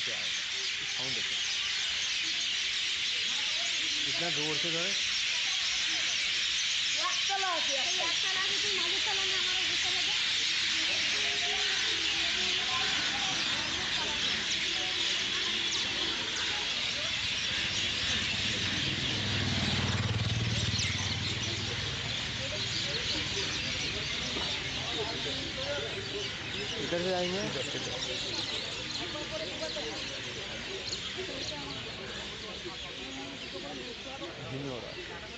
Sound देखो इतना जोर से जाए इधर से जाएंगे नहीं हो रहा।